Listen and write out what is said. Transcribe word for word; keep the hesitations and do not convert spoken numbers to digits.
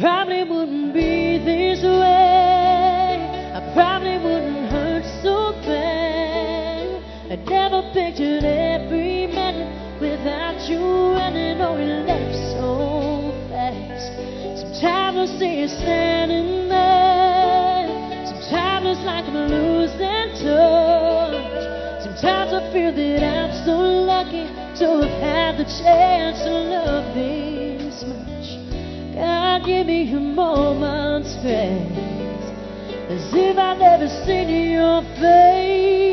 probably wouldn't be this way. I probably wouldn't hurt so bad. I never pictured every minute without you, and I know it left so fast. Sometimes I see you standing there. Sometimes it's like I'm losing touch. Sometimes I feel that I'm so lucky to have had the chance to love this much. God, give me a moment's grace, as if I'd never seen your face.